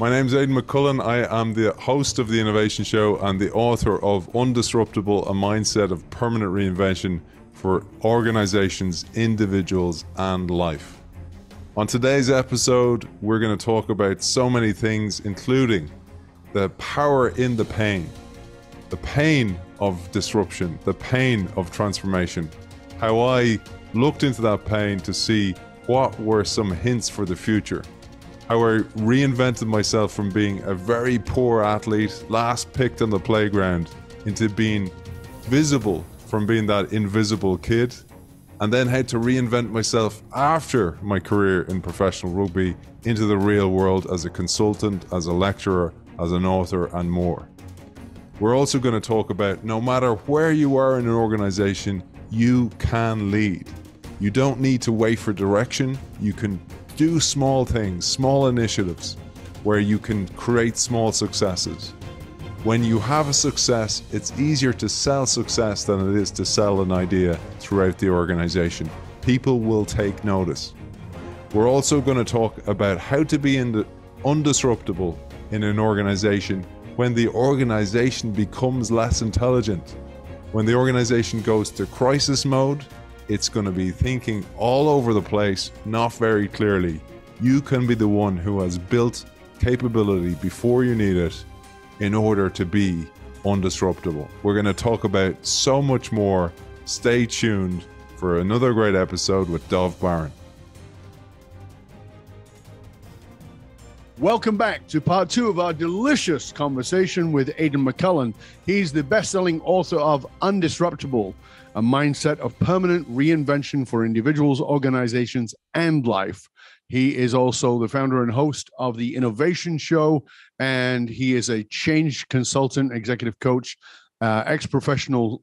My name is Aidan McCullen. I am the host of The Innovation Show and the author of Undisruptable, a mindset of permanent reinvention for organizations, individuals, and life. On today's episode, we're going to talk about so many things, including the power in the pain of disruption, the pain of transformation, how I looked into that pain to see what were some hints for the future. How I reinvented myself from being a very poor athlete, last picked on the playground, into being visible from being that invisible kid, and then how to reinvent myself after my career in professional rugby into the real world as a consultant, as a lecturer, as an author, and more. We're also going to talk about no matter where you are in an organization, you can lead. You don't need to wait for direction. You can do small things, small initiatives, where you can create small successes. When you have a success, it's easier to sell success than it is to sell an idea throughout the organization. People will take notice. We're also going to talk about how to be undisruptable in an organization when the organization becomes less intelligent. When the organization goes to crisis mode, it's going to be thinking all over the place, not very clearly. You can be the one who has built capability before you need it in order to be undisruptable. We're going to talk about so much more. Stay tuned for another great episode with Dov Baron. Welcome back to part two of our delicious conversation with Aidan McCullen. He's the best-selling author of Undisruptable, a mindset of permanent reinvention for individuals, organizations, and life. He is also the founder and host of The Innovation Show, and he is a change consultant, executive coach, ex-professional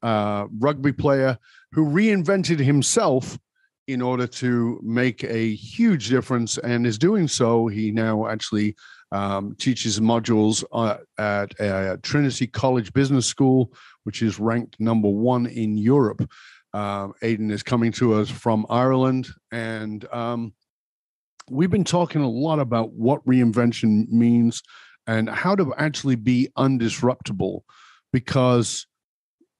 rugby player who reinvented himself in order to make a huge difference, and is doing so. He now actually teaches modules at Trinity College Business School, which is ranked #1 in Europe. Aidan is coming to us from Ireland, and we've been talking a lot about what reinvention means and how to actually be undisruptable, because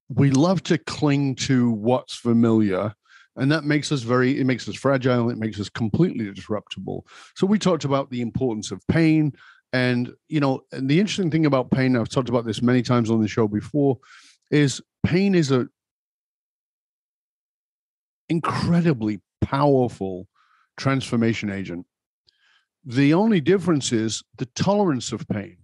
we love to cling to what's familiar. And that makes us it makes us fragile. It makes us completely disruptible. So we talked about the importance of pain, and, you know, and the interesting thing about pain, I've talked about this many times on the show before, is pain is an incredibly powerful transformation agent. The only difference is the tolerance of pain.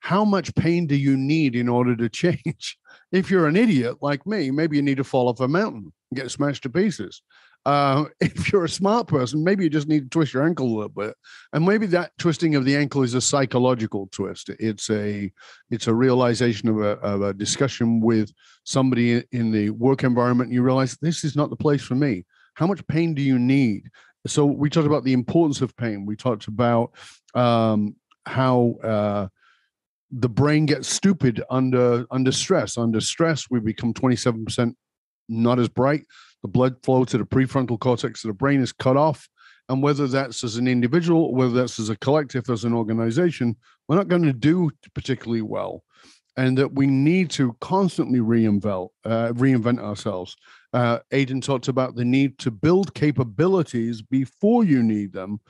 How much pain do you need in order to change? If you're an idiot like me, maybe you need to fall off a mountain, get smashed to pieces. If you're a smart person, maybe you just need to twist your ankle a little bit, and maybe that twisting of the ankle is a psychological twist. It's a realization of a discussion with somebody in the work environment. You realize this is not the place for me. How much pain do you need? So we talked about the importance of pain. We talked about how the brain gets stupid under stress. Under stress, we become 27% not as bright. The blood flow to the prefrontal cortex of the brain is cut off. And whether that's as an individual, or whether that's as a collective, as an organization, we're not going to do particularly well. And that we need to constantly reinvent ourselves. Aidan talked about the need to build capabilities before you need them.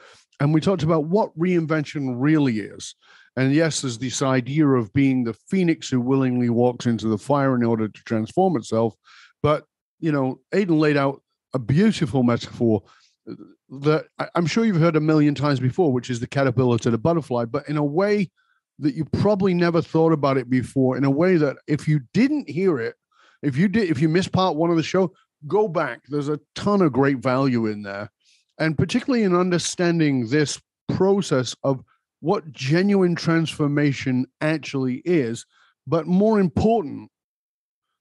And we talked about what reinvention really is. And yes, there's this idea of being the phoenix who willingly walks into the fire in order to transform itself. But, you know, Aidan laid out a beautiful metaphor that I'm sure you've heard a million times before, which is the caterpillar to the butterfly, but in a way that you probably never thought about it before, in a way that if you didn't hear it, if you missed part one of the show, go back. There's a ton of great value in there. And particularly in understanding this process of what genuine transformation actually is, but more important,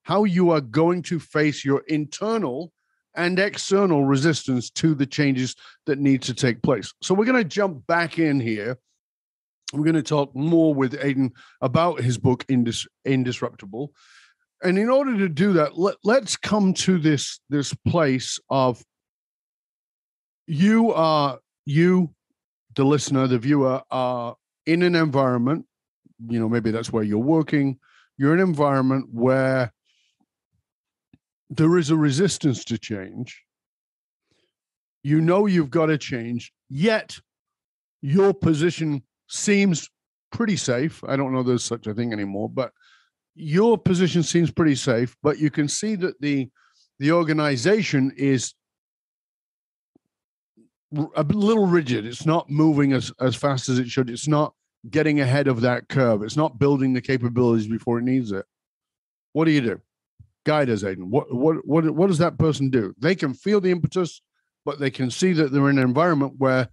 how you are going to face your internal and external resistance to the changes that need to take place. So we're going to jump back in here. We're going to talk more with Aidan about his book, Undisruptable. And in order to do that, let's come to this place of you, the listener, the viewer, are in an environment, you know, maybe that's where you're working, you're in an environment where there is a resistance to change. You know you've got to change, yet your position seems pretty safe. I don't know there's such a thing anymore, but your position seems pretty safe, but you can see that the organization is a little rigid. It's not moving as fast as it should. It's not getting ahead of that curve. It's not building the capabilities before it needs it. What do you do? Guide us, Aidan. What does that person do? They can feel the impetus, but they can see that they're in an environment where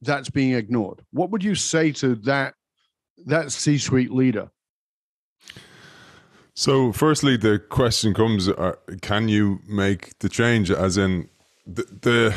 that's being ignored. What would you say to that C-suite leader? So firstly, the question comes, can you make the change? As in, the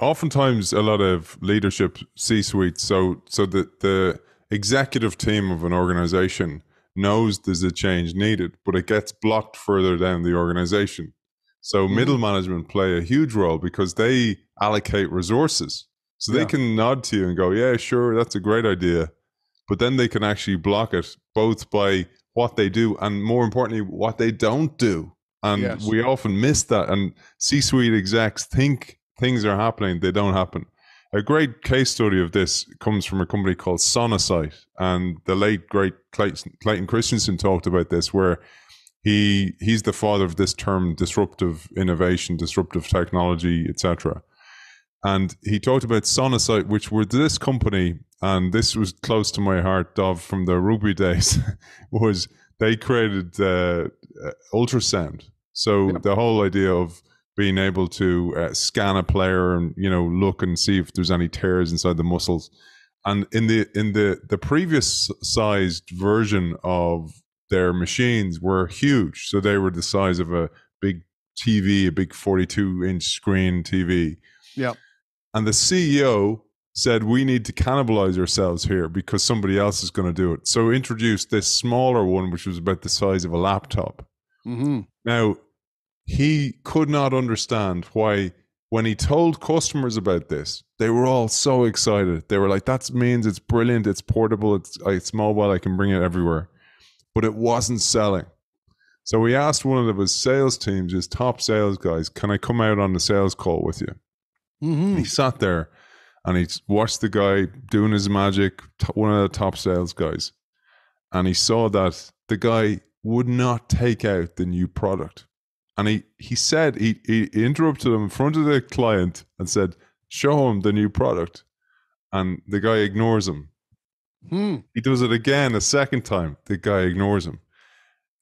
oftentimes a lot of leadership C-suite, so that the executive team of an organization knows there's a change needed, but it gets blocked further down the organization. So middle management play a huge role because they allocate resources. So they can nod to you and go, yeah, sure, that's a great idea. But then they can actually block it both by what they do and, more importantly, what they don't do. And we often miss that. And C-suite execs think things are happening, they don't happen. A great case study of this comes from a company called Sonosite, and the late, great Clayton Christensen talked about this, where he's the father of this term, disruptive innovation, disruptive technology, etc. And he talked about Sonosite, which were this company, and this was close to my heart, Dov, from the Ruby days, was they created ultrasound. So the whole idea of being able to scan a player and, you know, look and see if there's any tears inside the muscles. And in the previous sized version of their machines were huge. So they were the size of a big TV, a big 42-inch screen TV. Yeah. And the CEO said, we need to cannibalize ourselves here because somebody else is going to do it. So introduced this smaller one, which was about the size of a laptop. Mm-hmm. Now, he could not understand why, when he told customers about this, they were all so excited. They were like, that means it's brilliant, it's portable, it's mobile, I can bring it everywhere. But it wasn't selling. So he asked one of his sales teams, his top sales guys, can I come out on the sales call with you? Mm-hmm. He sat there and he watched the guy doing his magic, one of the top sales guys. And he saw that the guy would not take out the new product. And he said, he interrupted him in front of the client and said, show him the new product. And the guy ignores him. Hmm. He does it again a second time. The guy ignores him.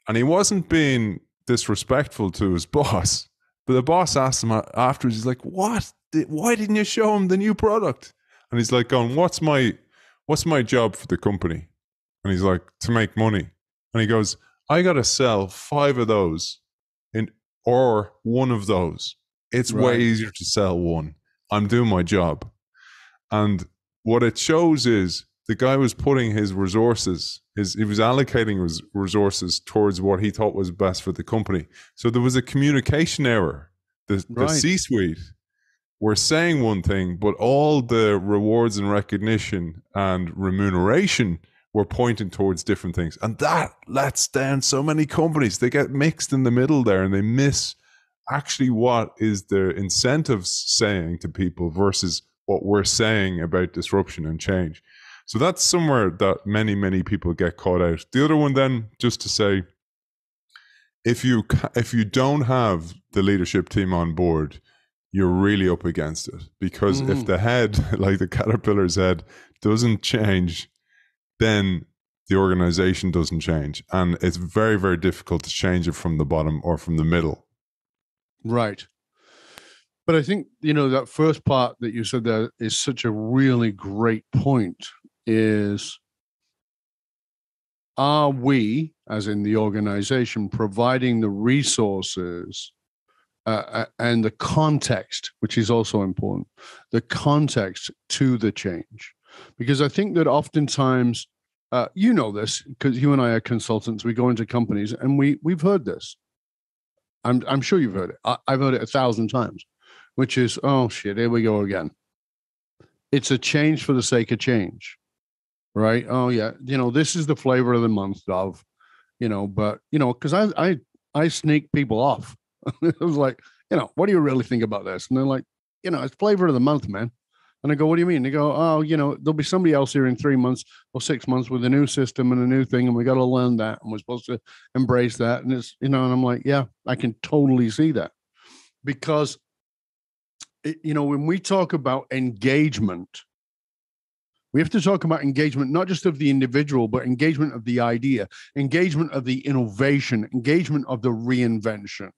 And he wasn't being disrespectful to his boss. But the boss asked him afterwards, he's like, what? Why didn't you show him the new product? And he's like going, what's my job for the company? And he's like, to make money. And he goes, I got to sell 5 of those. Or one of those. It's way easier to sell one. I'm doing my job. And what it shows is the guy was putting his resources, he was allocating his resources towards what he thought was best for the company. So there was a communication error. The C-suite were saying one thing, but all the rewards and recognition and remuneration were pointing towards different things. And that lets down so many companies. They get mixed in the middle there and they miss actually what is their incentives saying to people versus what we're saying about disruption and change. So that's somewhere that many, many people get caught out. The other one then, just to say, if you don't have the leadership team on board, you're really up against it. Because if the head, like the caterpillar's head, doesn't change, then the organization doesn't change. And it's very, very difficult to change it from the bottom or from the middle. Right. But I think, you know, that first part that you said there is such a really great point is, are we, as in the organization, providing the resources and the context, which is also important, the context to the change? Because I think that oftentimes, you know this, because you and I are consultants, we go into companies and we've heard this. I'm sure you've heard it. I've heard it 1,000 times, which is, oh shit, here we go again. It's a change for the sake of change. right? Oh yeah, you know, this is the flavor of the month, Dov, you know, but you know, because I sneak people off. It was like, you know, what do you really think about this? And they're like, you know, it's flavor of the month, man. And I go, what do you mean? They go, oh, you know, there'll be somebody else here in 3 months or 6 months with a new system and a new thing. And we got to learn that. And we're supposed to embrace that. And it's, you know, and I'm like, yeah, I can totally see that. Because, it, you know, when we talk about engagement, we have to talk about engagement, not just of the individual, but engagement of the idea, engagement of the innovation, engagement of the reinvention.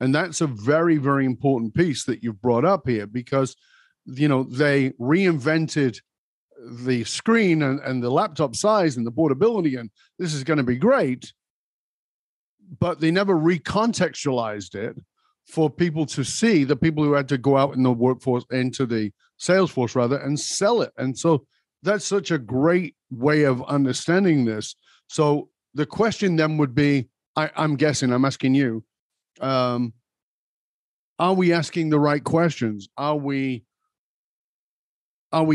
And that's a very, very important piece that you've brought up here, because you know, they reinvented the screen and the laptop size and the portability, and this is going to be great. But they never recontextualized it for people to see, the people who had to go out in the workforce, into the sales force rather, and sell it. And so that's such a great way of understanding this. So the question then would be, I'm guessing, I'm asking you, are we asking the right questions? Are we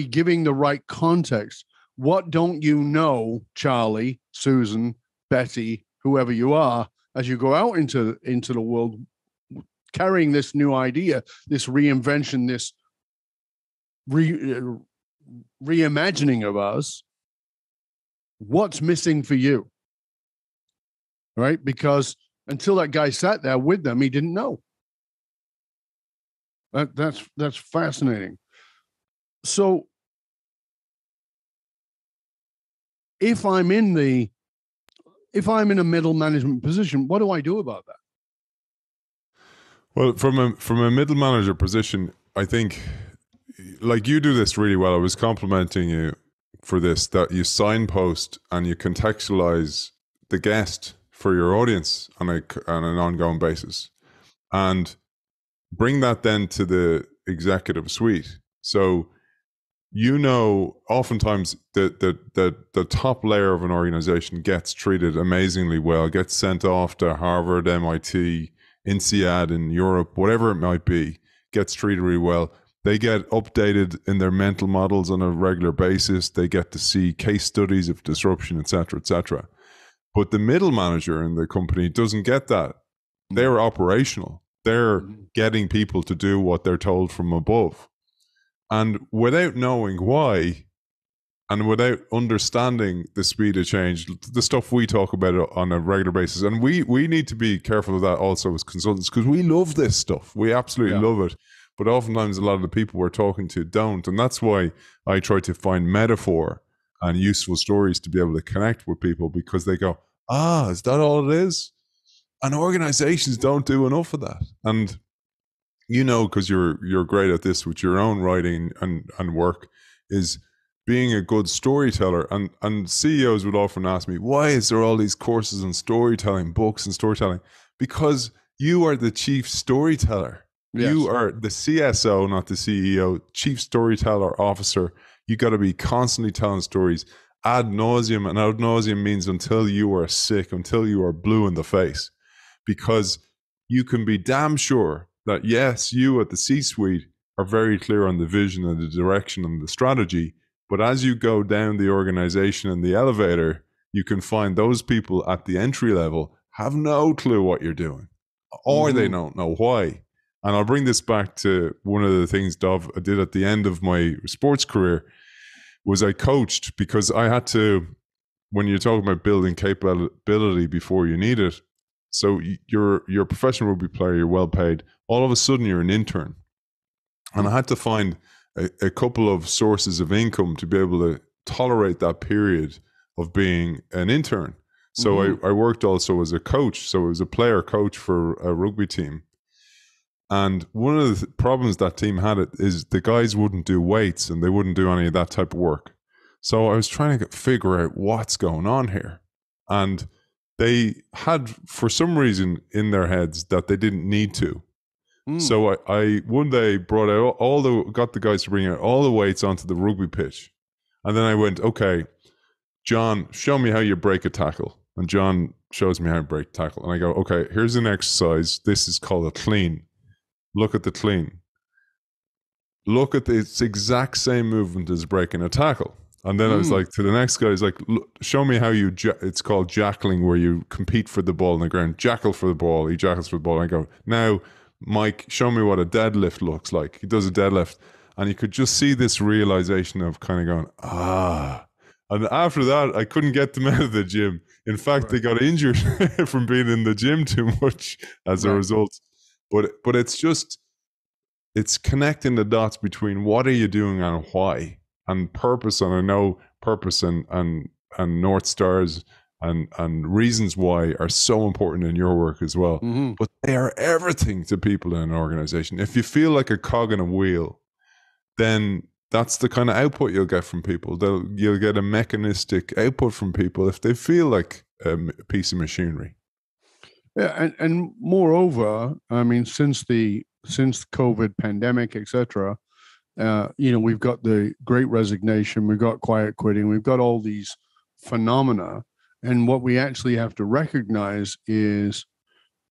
giving the right context? What don't you know, Charlie, Susan, Betty, whoever you are, as you go out into the world carrying this new idea, this reinvention, this reimagining of us? What's missing for you? Right? Because until that guy sat there with them, he didn't know. That's fascinating. So if I'm in a middle management position, what do I do about that? Well, from a middle manager position, I think, like, you do this really well. I was complimenting you for this, that you signpost and you contextualize the guest for your audience on an ongoing basis, and bring that then to the executive suite. So, you know, oftentimes the top layer of an organization gets treated amazingly well, gets sent off to Harvard, MIT, INSEAD in Europe, whatever it might be, gets treated really well. They get updated in their mental models on a regular basis. They get to see case studies of disruption, et cetera, et cetera. But the middle manager in the company doesn't get that. They're operational. They're getting people to do what they're told from above. And without knowing why, and without understanding the speed of change, the stuff we talk about on a regular basis, and we need to be careful of that also as consultants, because we love this stuff. We absolutely love it. But oftentimes a lot of the people we're talking to don't. And that's why I try to find metaphor and useful stories to be able to connect with people, because they go, ah, is that all it is? And organizations don't do enough of that. And you know, because you're great at this with your own writing and work, is being a good storyteller. And CEOs would often ask me, why is there all these courses on storytelling, books and storytelling? Because you are the chief storyteller. Yes. You are the CSO, not the CEO, chief storyteller officer. You got to be constantly telling stories ad nauseum. And ad nauseum means until you are sick, until you are blue in the face, because you can be damn sure that yes, you at the C-suite are very clear on the vision and the direction and the strategy, but as you go down the organization and the elevator, you can find those people at the entry level have no clue what you're doing, or they don't know why. And I'll bring this back to one of the things, Dov, I did at the end of my sports career, was I coached, because I had to, when you're talking about building capability before you need it, so you're a professional rugby player, you're well paid. All of a sudden, you're an intern. And I had to find a couple of sources of income to be able to tolerate that period of being an intern. So I worked also as a coach. So I was a player coach for a rugby team. And one of the problems that team had is the guys wouldn't do weights and they wouldn't do any of that type of work. So I was trying to figure out what's going on here. And they had, for some reason, in their heads that they didn't need to. So I one day brought out got the guys to bring out all the weights onto the rugby pitch. And then I went, okay, John, show me how you break a tackle. And John shows me how to break a tackle. And I go, okay, here's an exercise. This is called a clean. Look at the clean. Look at it's exact same movement as breaking a tackle. And then I was like to the next guy, I was like, show me how you, it's called jackling, where you compete for the ball on the ground, jackle for the ball, he jackles for the ball. And I go, now, Mike, show me what a deadlift looks like. He does a deadlift. And you could just see this realization of kind of going, ah. And after that, I couldn't get them out of the gym. In fact, right. They got injured from being in the gym too much as a result. But it's just, it's connecting the dots between what are you doing and why, and purpose. And I know purpose and North Stars and reasons why are so important in your work as well. Mm-hmm. But they are everything to people in an organization. If you feel like a cog in a wheel, then that's the kind of output you'll get from people. You'll get a mechanistic output from people if they feel like a piece of machinery. Yeah, and moreover, I mean, since COVID pandemic, etc., you know, we've got the Great Resignation, we've got quiet quitting, we've got all these phenomena. And what we actually have to recognize is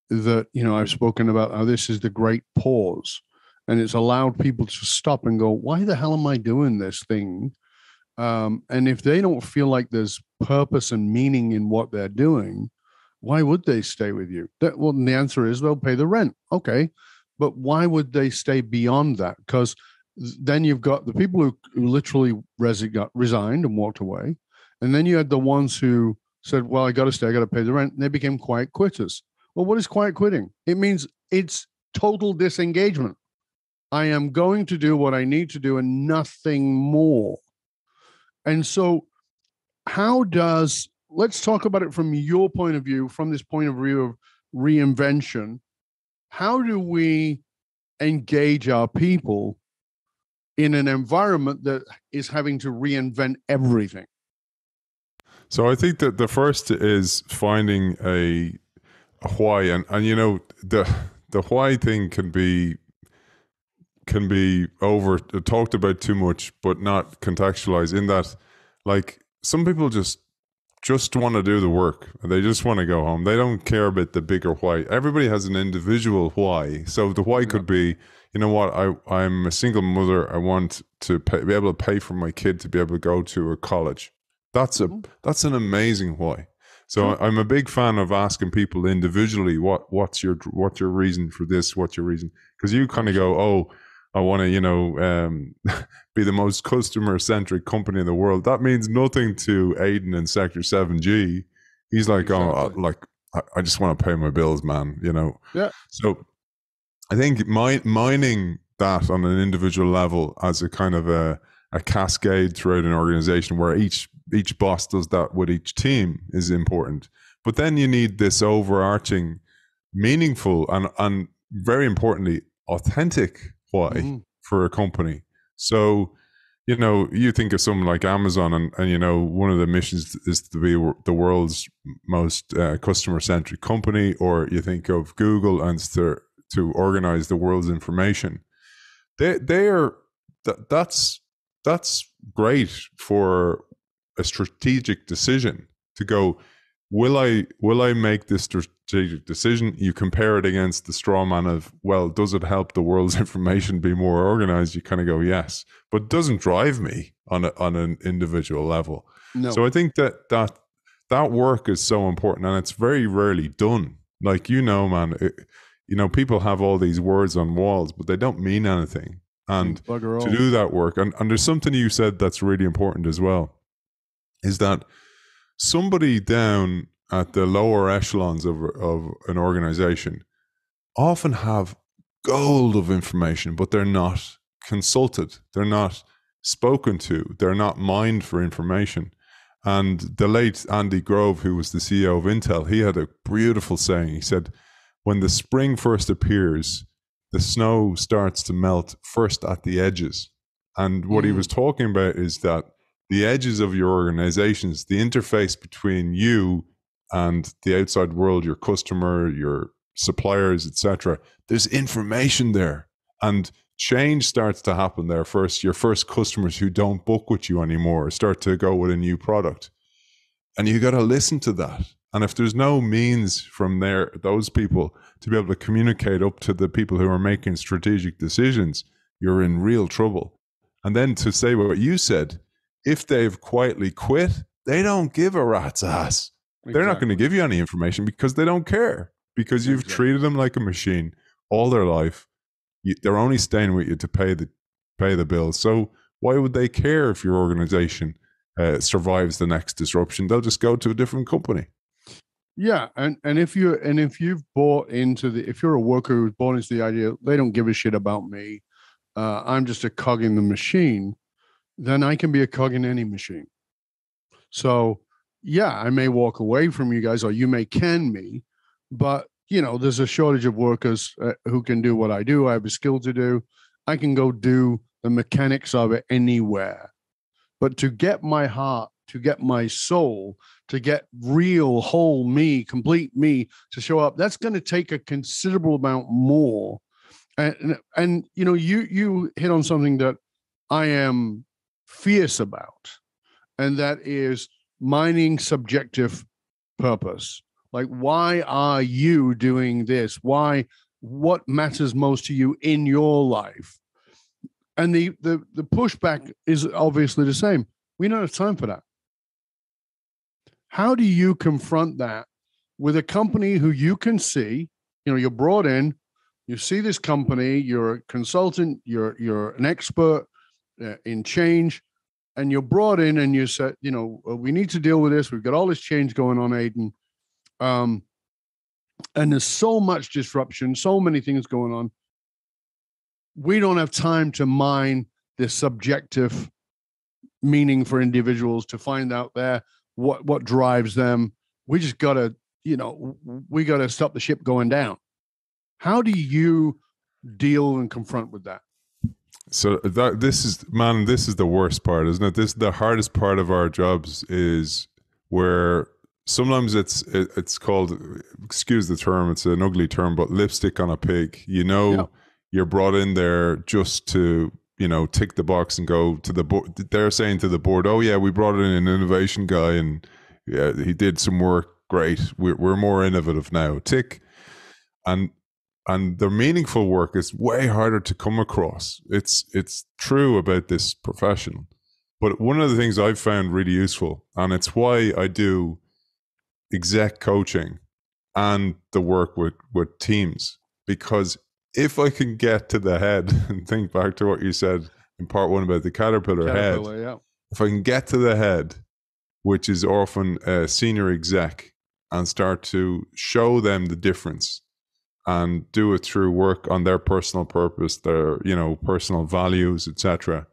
that, you know, I've spoken about how this is the great pause, and it's allowed people to stop and go, why the hell am I doing this thing? And if they don't feel like there's purpose and meaning in what they're doing, why would they stay with you? Well, the answer is they'll pay the rent. Okay. But why would they stay beyond that? Because then you've got the people who literally resigned and walked away. And then you had the ones who said, well, I got to stay, I got to pay the rent. And they became quiet quitters. Well, what is quiet quitting? It means it's total disengagement. I am going to do what I need to do and nothing more. And so let's talk about it from your point of view, from this point of view of reinvention. How do we engage our people in an environment that is having to reinvent everything? So I think that the first is finding a why, and you know, the why thing can be over talked about too much, but not contextualized, in that, like, some people just want to do the work. They just want to go home. They don't care about the bigger why. Everybody has an individual why. So the why could be, you know what, I'm a single mother. I want to be able to pay for my kid to be able to go to a college. That's an amazing why. So I'm a big fan of asking people individually, what's your reason for this? What's your reason? Because you kind of go, oh, I want to, you know, be the most customer-centric company in the world. That means nothing to Aidan in Sector 7G. He's like, exactly. Oh, like, I just want to pay my bills, man, you know. Yeah. So I think mining that on an individual level as a kind of a cascade throughout an organization where each boss does that with each team is important. But then you need this overarching, meaningful, and very importantly, authentic why for a company. So, you know, you think of something like Amazon, and you know, one of the missions is to be the world's most customer-centric company, or you think of Google and to organize the world's information. That's great for a strategic decision to go, will I make this strategic decision? You compare it against the straw man of, well, does it help the world's information be more organized? You kind of go, yes, but it doesn't drive me on an individual level. No. So I think that work is so important, and it's very rarely done. Like, you know, man, you know, people have all these words on walls, but they don't mean anything. And to do that work, and there's something you said that's really important as well, is that somebody down at the lower echelons of an organization often have gold of information, but they're not consulted. They're not spoken to. They're not mined for information. And the late Andy Grove, who was the CEO of Intel, he had a beautiful saying. He said, when the spring first appears, the snow starts to melt first at the edges. And what he was talking about is that the edges of your organizations, the interface between you and the outside world, your customer, your suppliers, etc., there's information there. And change starts to happen there first. Your first customers who don't book with you anymore start to go with a new product. And you got to listen to that. And if there's no means from there, those people to be able to communicate up to the people who are making strategic decisions, you're in real trouble. And then to say what you said, if they've quietly quit, they don't give a rat's ass. Exactly. They're not going to give you any information because they don't care, because you've treated them like a machine all their life. They're only staying with you to pay the bills. So why would they care if your organization survives the next disruption? They'll just go to a different company. Yeah, and if you've bought into the, if you're a worker who's bought into the idea they don't give a shit about me, I'm just a cog in the machine, then I can be a cog in any machine. So yeah, I may walk away from you guys, or you may can me, but you know, there's a shortage of workers who can do what I do. I have a skill to do. I can go do the mechanics of it anywhere. But to get my heart, to get my soul, to get real, whole me, complete me to show up, that's going to take a considerable amount more. And you know, you hit on something that I am fierce about, and that is mining subjective purpose. Like, why are you doing this? Why? What matters most to you in your life? And the pushback is obviously the same. We don't have time for that. How do you confront that with a company who you can see, you know, you're brought in, you see this company, you're a consultant, you're an expert in change, and you're brought in and you said, you know, we need to deal with this. We've got all this change going on, Aidan. And there's so much disruption, so many things going on. We don't have time to mine this subjective meaning for individuals to find out there what drives them. We just got to, you know, we got to stop the ship going down. How do you deal and confront with that? So this is the worst part, isn't it? This is the hardest part of our jobs, is where sometimes it's called, excuse the term, it's an ugly term, but lipstick on a pig. You know, you're brought in there just to, you know, tick the box and go to the board. They're saying to the board, oh yeah, we brought in an innovation guy and yeah, he did some work. Great. We're more innovative now. Tick. And the meaningful work is way harder to come across. It's true about this profession. But one of the things I've found really useful, and it's why I do exec coaching and the work with teams, because if I can get to the head, and think back to what you said in part one about the caterpillar head, if I can get to the head, which is often a senior exec, and start to show them the difference and do it through work on their personal purpose, their, you know, personal values, etc.,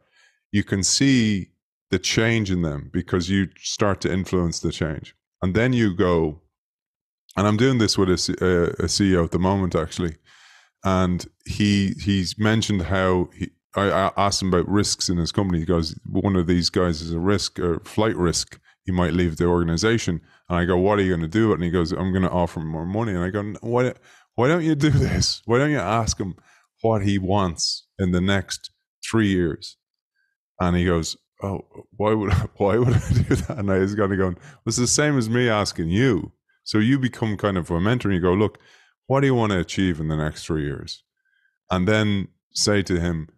you can see the change in them because you start to influence the change. And then you go, and I'm doing this with a CEO at the moment, actually, and he's mentioned how I asked him about risks in his company. He goes, one of these guys is a risk, or flight risk. He might leave the organization. And I go, what are you going to do? And he goes, I'm going to offer him more money. And I go, why don't you do this? Why don't you ask him what he wants in the next 3 years? And he goes, oh, why would I do that? And I was kind of going, it's the same as me asking you. So you become kind of a mentor, and you go, look, what do you want to achieve in the next 3 years? And then say to him,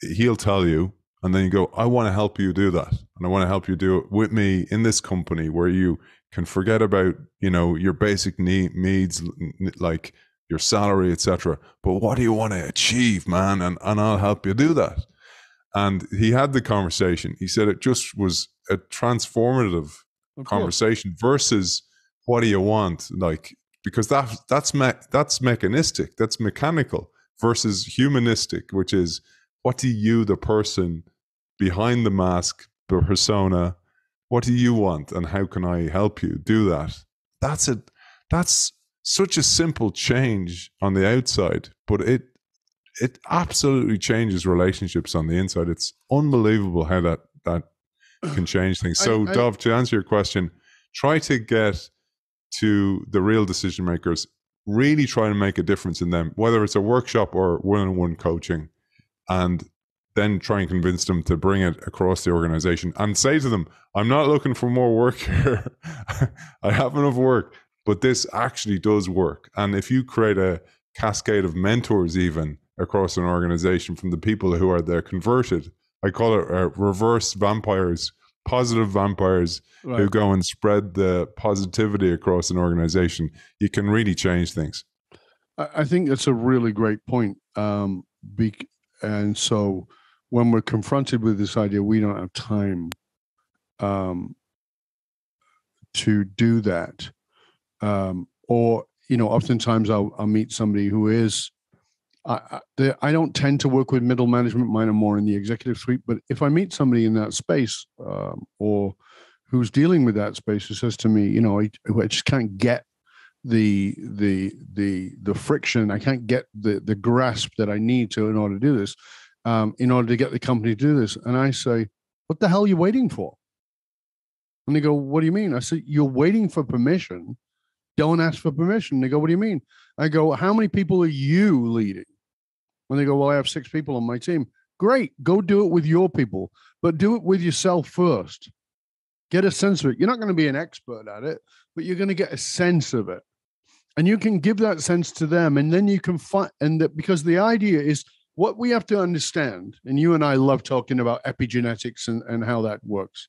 he'll tell you. And then you go, I want to help you do that. And I want to help you do it with me in this company, where you can forget about, you know, your basic needs, like your salary, etc. But what do you want to achieve, man? And I'll help you do that. And he had the conversation. He said it just was a transformative conversation versus what do you want? Like, because that's mechanistic, that's mechanical, versus humanistic, which is what do you, the person behind the mask, the persona, what do you want, and how can I help you do that? That's such a simple change on the outside, but it absolutely changes relationships on the inside. It's unbelievable how that can change things. So, Dov, to answer your question, try to get to the real decision makers, really try to make a difference in them, whether it's a workshop or one-on-one coaching, and then try and convince them to bring it across the organization and say to them, I'm not looking for more work here. I have enough work, but this actually does work. And if you create a cascade of mentors even across an organization from the people who are there converted, I call it reverse vampires positive vampires who go and spread the positivity across an organization, you can really change things. I think that's a really great point. And so when we're confronted with this idea, we don't have time to do that. Or, you know, oftentimes I'll meet somebody who is, I don't tend to work with middle management. Mine are more in the executive suite. But if I meet somebody in that space or who's dealing with that space who says to me, you know, I just can't get the friction. I can't get the grasp that I need to in order to do this, in order to get the company to do this. And I say, what the hell are you waiting for? And they go, what do you mean? I said, you're waiting for permission. Don't ask for permission. They go, what do you mean? I go, how many people are you leading? And they go, well, I have 6 people on my team. Great. Go do it with your people, but do it with yourself first. Get a sense of it. You're not going to be an expert at it, but you're going to get a sense of it. And you can give that sense to them. And then you can find, and that, because the idea is what we have to understand. And you and I love talking about epigenetics and how that works.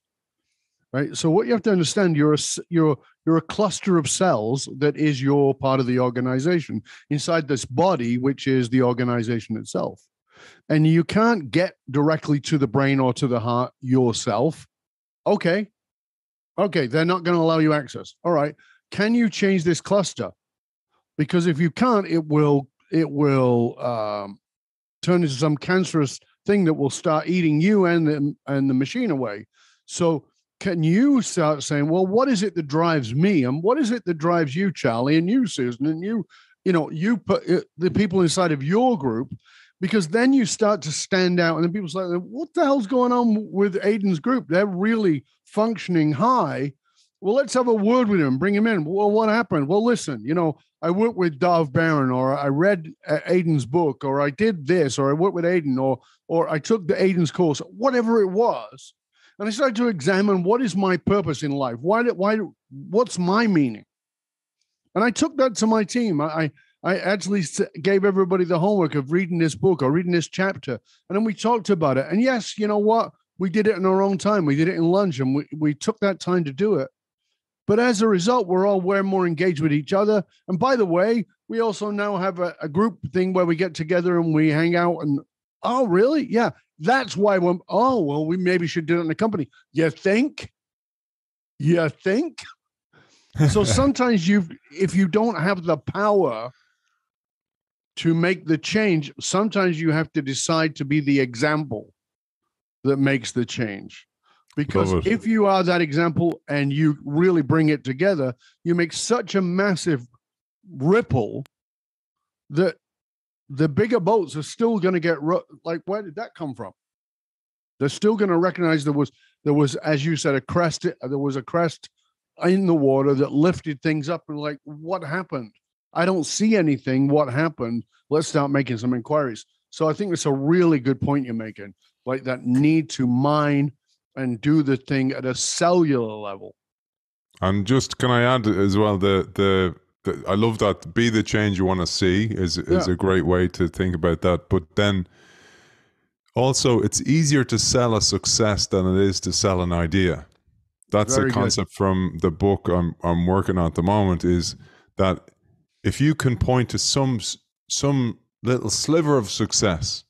Right. So what you have to understand, you're a cluster of cells that is your part of the organization inside this body, which is the organization itself. And you can't get directly to the brain or to the heart yourself. Okay. Okay. They're not going to allow you access. All right. Can you change this cluster? Because if you can't, it will turn into some cancerous thing that will start eating you and the machine away. So can you start saying, well, what is it that drives me? And what is it that drives you, Charlie, and you, Susan, and you put the people inside of your group, because then you start to stand out. And then people say, what the hell's going on with Aidan's group? They're really functioning high. Well, let's have a word with him, bring him in. Well, what happened? Well, listen, you know, I worked with Dov Baron, or I read Aidan's book, or I did this, or I worked with Aidan, or I took the Aidan's course, whatever it was. And I started to examine, what is my purpose in life? What's my meaning? And I took that to my team. I actually gave everybody the homework of reading this book or reading this chapter. And then we talked about it. And yes, you know what? We did it in our own time. We did it in lunch, and we took that time to do it. But as a result, we're more engaged with each other. And by the way, we also now have a group thing where we get together and we hang out and, oh, really? Yeah. That's why we maybe should do it in the company. You think? So sometimes if you don't have the power to make the change, sometimes you have to decide to be the example that makes the change. Because if you are that example and you really bring it together, you make such a massive ripple that the bigger boats are still going to get where did that come from? They're still going to recognize there was, as you said, a crest in the water that lifted things up, and like, what happened? I don't see anything. What happened? Let's start making some inquiries. So I think it's a really good point you're making, like that need to mine and do the thing at a cellular level. And just, can I add as well, I love that. Be the change you want to see is a great way to think about that. But then also, it's easier to sell a success than it is to sell an idea. That's a concept from the book I'm working on at the moment, is that if you can point to some little sliver of success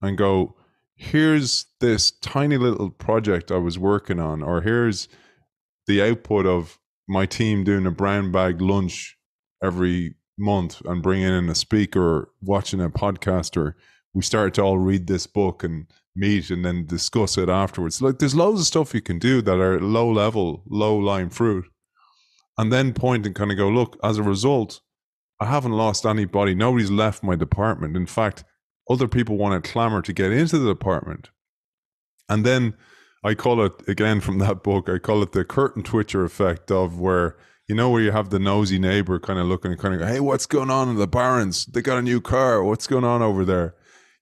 and go, here's this tiny little project I was working on, or here's the output of my team doing a brown bag lunch every month and bringing in a speaker, watching a podcast, or we started to all read this book and meet and then discuss it afterwards. Like, there's loads of stuff you can do that are low level, low lying fruit, and then point and kind of go, look, as a result, I haven't lost anybody. Nobody's left my department. In fact, other people want to clamor to get into the department. And then I call it, again from that book, I call it the curtain twitcher effect of where you have the nosy neighbor kind of looking and kind of go, hey, what's going on in the Barons? They got a new car. What's going on over there?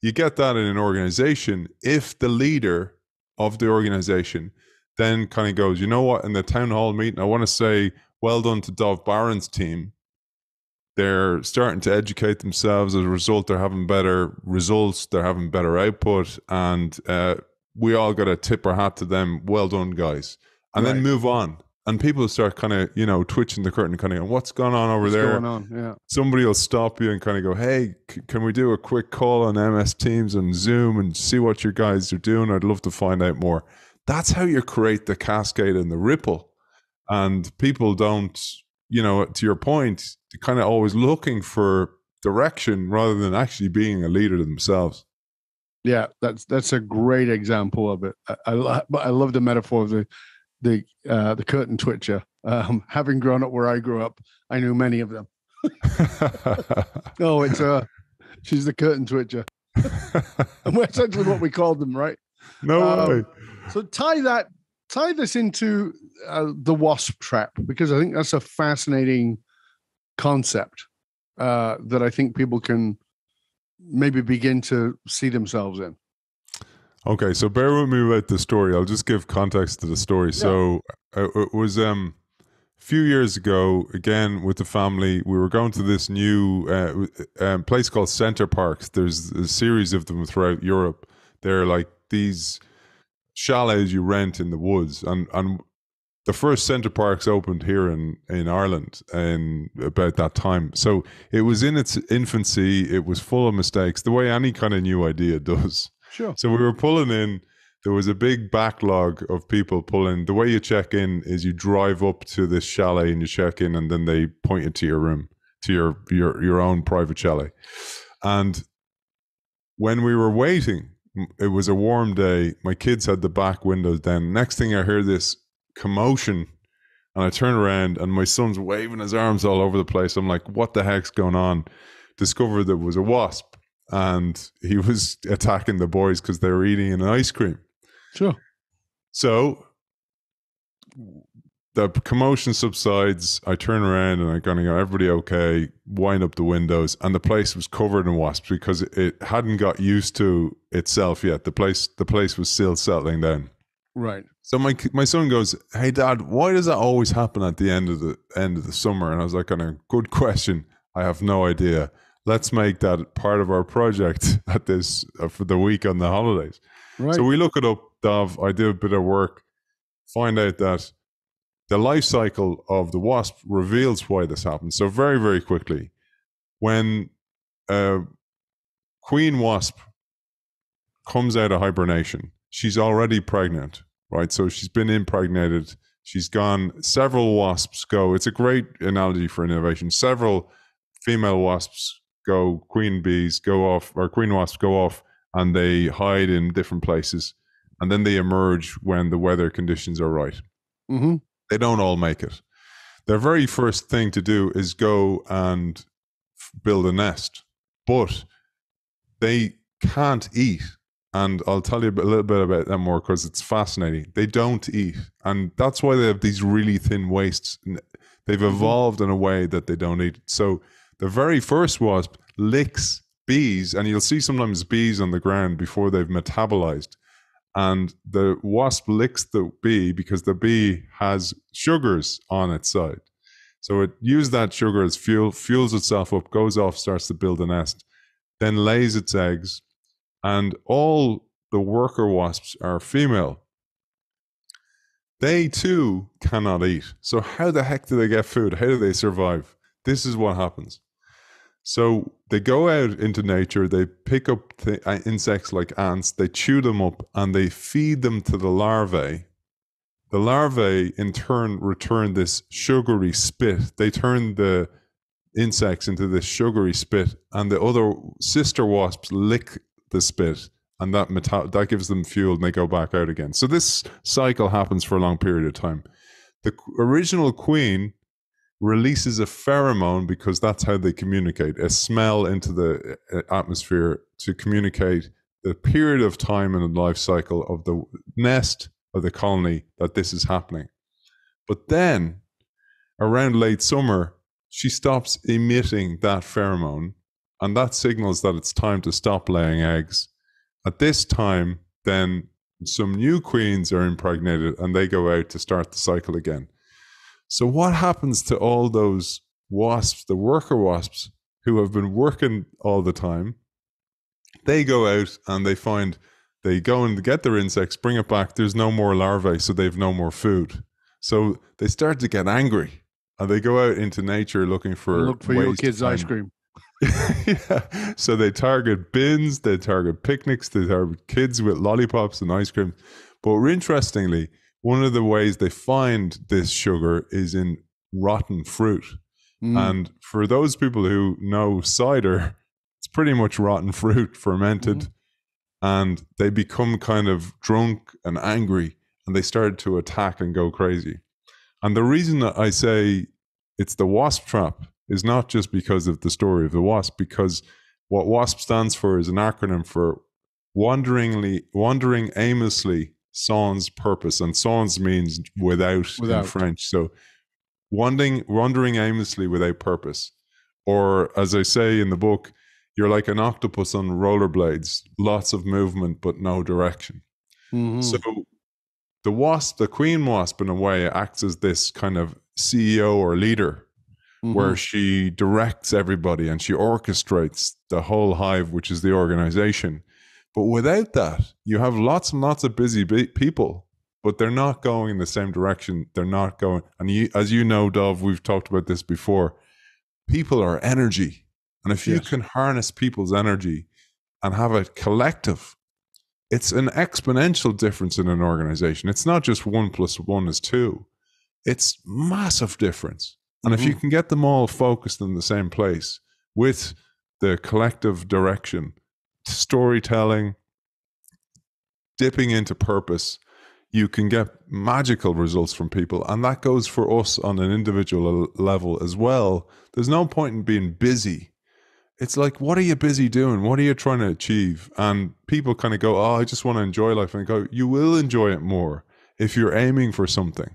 You get that in an organization. If the leader of the organization then kind of goes, you know what, in the town hall meeting, I want to say, well done to Dov Baron's team. They're starting to educate themselves. As a result, they're having better results. They're having better output. And we all got to tip our hat to them. Well done, guys. And right. then move on. And people start kind of, you know, twitching the curtain, kind of going, what's going on over what's there? Going on? Yeah. Somebody will stop you and kind of go, hey, can we do a quick call on MS Teams and Zoom and see what your guys are doing? I'd love to find out more. That's how you create the cascade and the ripple. And people don't, you know, to your point, they're kind of always looking for direction rather than actually being a leader themselves. Yeah, that's a great example of it. I love the metaphor of the curtain twitcher. Having grown up where I grew up, I knew many of them. No, it's her. She's the curtain twitcher. And we're essentially what we called them, right? No way. So tie this into the wasp trap, because I think that's a fascinating concept that I think people can maybe begin to see themselves in. Okay, so bear with me about the story. I'll just give context to the story. Yeah. So it was a few years ago, again, with the family, we were going to this new place called Center Parks. There's a series of them throughout Europe. They're like these chalets you rent in the woods. And the first Center Parks opened here in Ireland in about that time. So it was in its infancy. It was full of mistakes, the way any kind of new idea does. Sure. So we were pulling in, there was a big backlog of people pulling. The way you check in is you drive up to this chalet and you check in, and then they point you to your room, to your own private chalet. And when we were waiting, it was a warm day. My kids had the back windows down. Next thing I hear this commotion, and I turn around and my son's waving his arms all over the place. I'm like, what the heck's going on? Discovered there was a wasp. And he was attacking the boys because they were eating an ice cream. Sure. So the commotion subsides. I turn around and I kind of go, everybody okay? Wind up the windows. And the place was covered in wasps because it hadn't got used to itself yet. The place was still settling down. Right. So my son goes, hey, Dad, why does that always happen at the end of the summer? And I was like, kind of, good question. I have no idea. Let's make that part of our project at this for the week on the holidays. Right. So we look it up, Dov. I do a bit of work, find out that the life cycle of the wasp reveals why this happens. So very, very quickly, when a queen wasp comes out of hibernation, she's already pregnant, right? So she's been impregnated. She's gone. Several wasps go. It's a great analogy for innovation. Several female wasps queen wasps go off, and they hide in different places, and then they emerge when the weather conditions are right. Mm-hmm. They don't all make it. Their very first thing to do is go and build a nest, but they can't eat. And I'll tell you a little bit about that more because it's fascinating. They don't eat, and that's why they have these really thin waists. They've evolved in a way that they don't eat. So the very first wasp licks bees, and you'll see sometimes bees on the ground before they've metabolized. And the wasp licks the bee because the bee has sugars on its side. So it uses that sugar as fuel, fuels itself up, goes off, starts to build a nest, then lays its eggs. And all the worker wasps are female. They too cannot eat. So how the heck do they get food? How do they survive? This is what happens. So they go out into nature, they pick up insects like ants, they chew them up, and they feed them to the larvae. The larvae, in turn, return this sugary spit. They turn the insects into this sugary spit, and the other sister wasps lick the spit, and that gives them fuel, and they go back out again. So this cycle happens for a long period of time. The original queen releases a pheromone because that's how they communicate, a smell into the atmosphere to communicate the period of time in the life cycle of the nest of the colony that this is happening. But then around late summer, she stops emitting that pheromone, and that signals that it's time to stop laying eggs. At this time, then some new queens are impregnated and they go out to start the cycle again. So what happens to all those wasps, the worker wasps, who have been working all the time? They go out and they find They go and get their insects, bring it back. There's no more larvae, so they've no more food. So they start to get angry, and they go out into nature looking for your kids' ice cream. Yeah. So they target bins, they target picnics, they target kids with lollipops and ice cream. But interestingly, one of the ways they find this sugar is in rotten fruit. Mm. And for those people who know cider, it's pretty much rotten fruit fermented. Mm. And they become kind of drunk and angry, and they started to attack and go crazy. And the reason that I say it's the wasp trap is not just because of the story of the wasp, because what WASP stands for is an acronym for wandering aimlessly sans purpose. And sans means without in French. So wandering aimlessly without purpose. Or as I say in the book, you're like an octopus on rollerblades, lots of movement, but no direction. Mm-hmm. So the wasp, the queen wasp in a way acts as this kind of CEO or leader, mm-hmm. where she directs everybody and she orchestrates the whole hive, which is the organization. But without that, you have lots and lots of busy people, but they're not going in the same direction. They're not going. And you, as you know, Dov, we've talked about this before. People are energy. And if you yes. can harness people's energy and have a collective, it's an exponential difference in an organization. It's not just 1 + 1 is 2. It's massive difference. And mm-hmm. if you can get them all focused in the same place with the collective direction, storytelling, dipping into purpose, you can get magical results from people. And that goes for us on an individual level as well. There's no point in being busy. It's like, what are you busy doing? What are you trying to achieve? And people kind of go, oh, I just want to enjoy life. And I go, you will enjoy it more if you're aiming for something,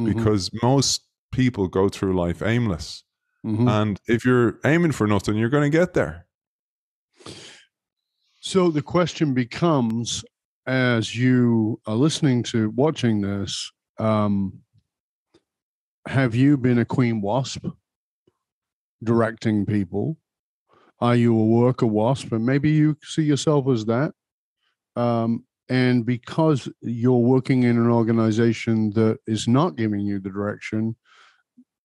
mm-hmm. because most people go through life aimless. Mm-hmm. And if you're aiming for nothing, you're going to get there. So the question becomes, as you are listening to, watching this, have you been a queen wasp directing people? Are you a worker wasp? And maybe you see yourself as that. And because you're working in an organization that is not giving you the direction,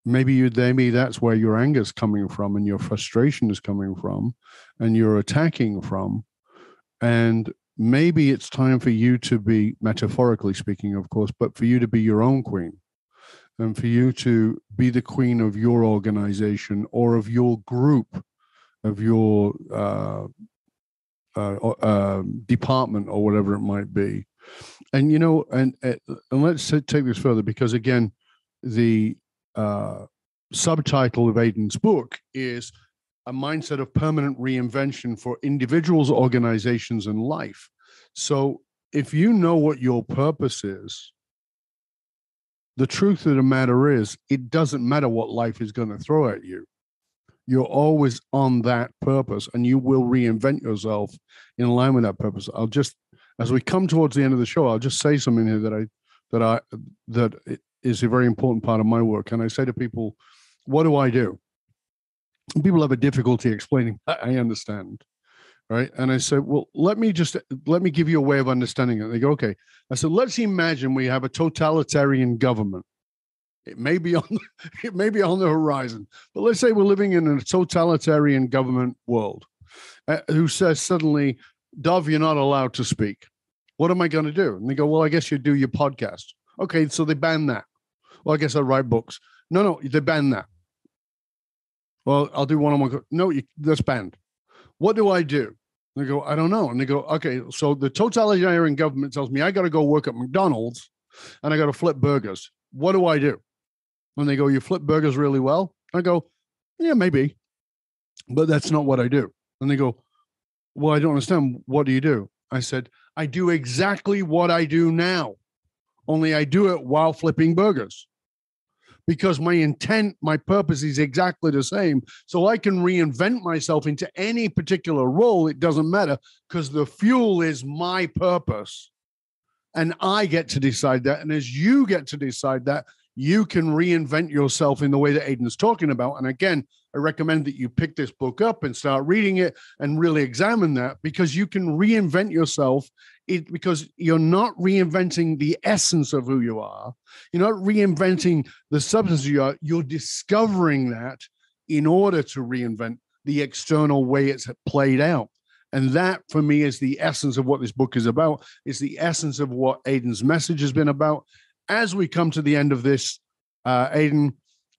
maybe that's where your anger is coming from and your frustration is coming from and you're attacking from. And maybe it's time for you to be, metaphorically speaking, of course, but for you to be your own queen. And for you to be the queen of your organization or of your group, of your department or whatever it might be. And, you know, and let's take this further, because again, the subtitle of Aidan's book is a mindset of permanent reinvention for individuals, organizations, and life. So if you know what your purpose is, the truth of the matter is, it doesn't matter what life is going to throw at you. You're always on that purpose, and you will reinvent yourself in line with that purpose. I'll just, as we come towards the end of the show, I'll just say something here that is a very important part of my work. And I say to people, what do I do? People have a difficulty explaining. I understand, right? And I say, well, let me give you a way of understanding it. They go, okay. I said, let's imagine we have a totalitarian government. It may be on the horizon, but let's say we're living in a totalitarian government world who says suddenly, Dov, you're not allowed to speak. What am I going to do? And they go, well, I guess you do your podcast. Okay, so they ban that. Well, I guess I write books. No, they ban that. Well, I'll do one-on-one. No, that's banned. What do I do? And they go, I don't know. And they go, okay, so the totalitarian government tells me I got to go work at McDonald's and I got to flip burgers. What do I do? And they go, you flip burgers really well? I go, yeah, maybe, but that's not what I do. And they go, well, I don't understand. What do you do? I said, I do exactly what I do now, only I do it while flipping burgers because my intent, my purpose is exactly the same. So I can reinvent myself into any particular role. It doesn't matter because the fuel is my purpose. And I get to decide that. And as you get to decide that, you can reinvent yourself in the way that Aidan's talking about. And again, I recommend that you pick this book up and start reading it and really examine that, because you can reinvent yourself, because you're not reinventing the essence of who you are. You're not reinventing the substance you are. You're discovering that in order to reinvent the external way it's played out. And that, for me, is the essence of what this book is about. It's the essence of what Aidan's message has been about. As we come to the end of this, Aidan,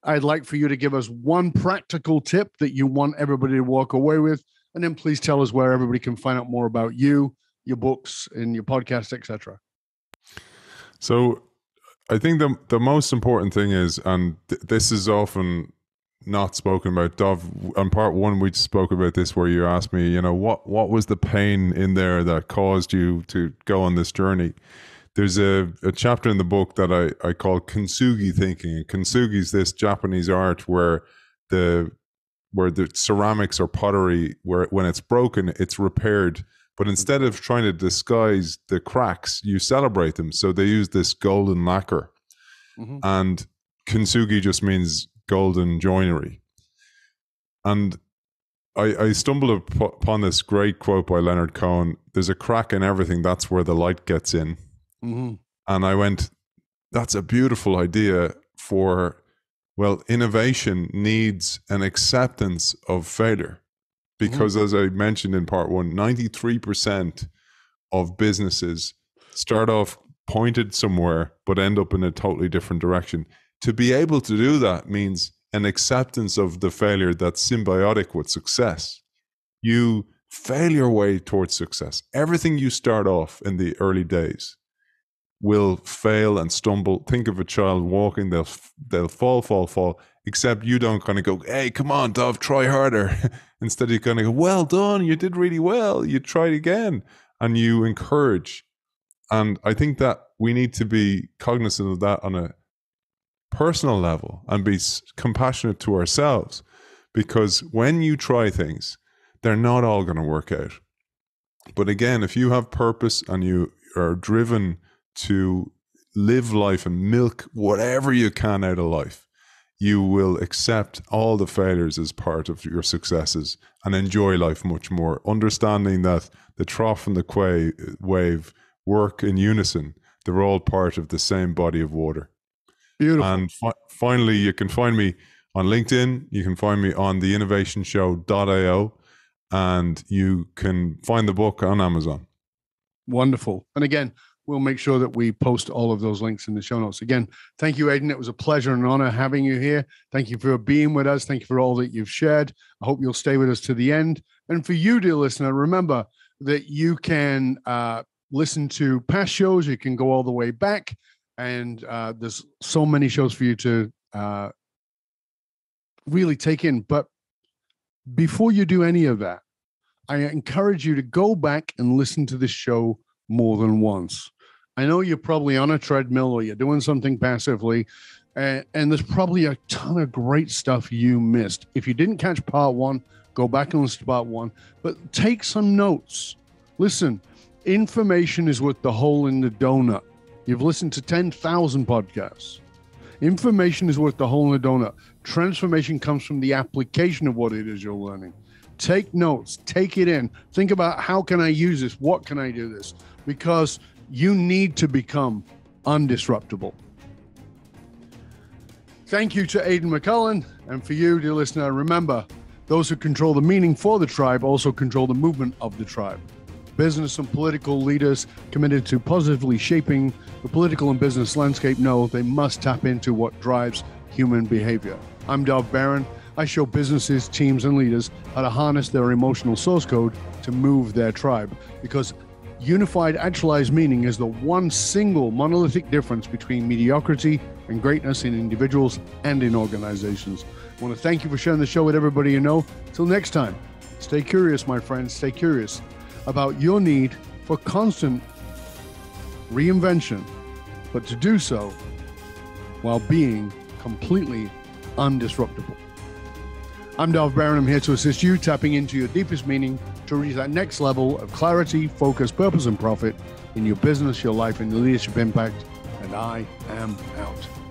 I'd like for you to give us one practical tip that you want everybody to walk away with, and then please tell us where everybody can find out more about you, your books, and your podcast, etc. So I think the most important thing is, and this is often not spoken about, Dov, on part one, we spoke about this, where you asked me, you know, what was the pain in there that caused you to go on this journey? There's a chapter in the book that I call Kintsugi thinking. And Kintsugi is this Japanese art where the ceramics or pottery, when it's broken, it's repaired. But instead of trying to disguise the cracks, you celebrate them. So they use this golden lacquer. Mm-hmm. And Kintsugi just means golden joinery. And I stumbled upon this great quote by Leonard Cohen. There's a crack in everything. That's where the light gets in. Mm-hmm. And I went, that's a beautiful idea for, well, innovation needs an acceptance of failure. Because mm-hmm. as I mentioned in part one, 93% of businesses start off pointed somewhere, but end up in a totally different direction. To be able to do that means an acceptance of the failure that's symbiotic with success. You fail your way towards success. Everything you start off in the early days will fail and stumble. Think of a child walking, they'll fall, except you don't kind of go, hey, come on, Dov, try harder. Instead, you kind of go, well done, you did really well, you tried again, and you encourage. And I think that we need to be cognizant of that on a personal level and be compassionate to ourselves, because when you try things, they're not all going to work out. But again, if you have purpose and you are driven to live life and milk whatever you can out of life, you will accept all the failures as part of your successes and enjoy life much more, understanding that the trough and the wave work in unison. They're all part of the same body of water. Beautiful. And finally, you can find me on LinkedIn. You can find me on theinnovationshow.io, and you can find the book on Amazon. Wonderful. And again, we'll make sure that we post all of those links in the show notes. Again, thank you, Aidan. It was a pleasure and an honor having you here. Thank you for being with us. Thank you for all that you've shared. I hope you'll stay with us to the end. And for you, dear listener, remember that you can listen to past shows. You can go all the way back. And there's so many shows for you to really take in. But before you do any of that, I encourage you to go back and listen to this show more than once. I know you're probably on a treadmill or you're doing something passively, and there's probably a ton of great stuff you missed. If you didn't catch part one, go back and listen to part one, but take some notes. Listen, information is worth the hole in the donut. You've listened to 10,000 podcasts. Information is worth the hole in the donut. Transformation comes from the application of what it is you're learning. Take notes, take it in. Think about, how can I use this? What can I do this? Because you need to become undisruptable. Thank you to Aidan McCullen. And for you, dear listener, remember, those who control the meaning for the tribe also control the movement of the tribe. Business and political leaders committed to positively shaping the political and business landscape know they must tap into what drives human behavior. I'm Dov Baron. I show businesses, teams, and leaders how to harness their emotional source code to move their tribe, because unified, actualized meaning is the one single monolithic difference between mediocrity and greatness in individuals and in organizations. I want to thank you for sharing the show with everybody you know. Till next time, stay curious, my friends. Stay curious about your need for constant reinvention, but to do so while being completely undisruptable. I'm Dov Baron. I'm here to assist you tapping into your deepest meaning to reach that next level of clarity, focus, purpose, and profit in your business, your life, and your leadership impact. And I am out.